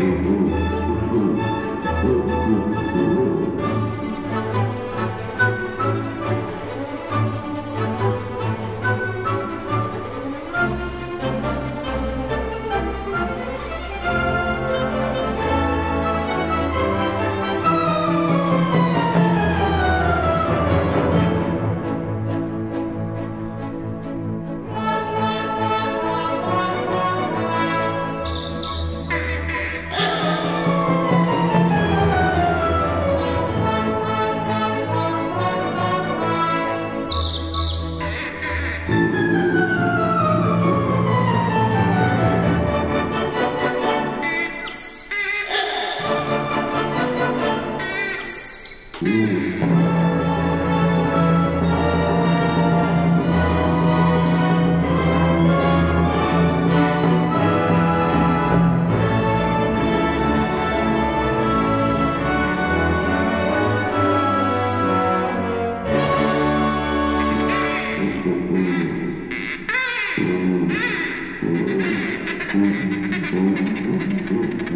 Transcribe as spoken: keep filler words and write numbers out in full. Ooh, ooh, ooh, ooh.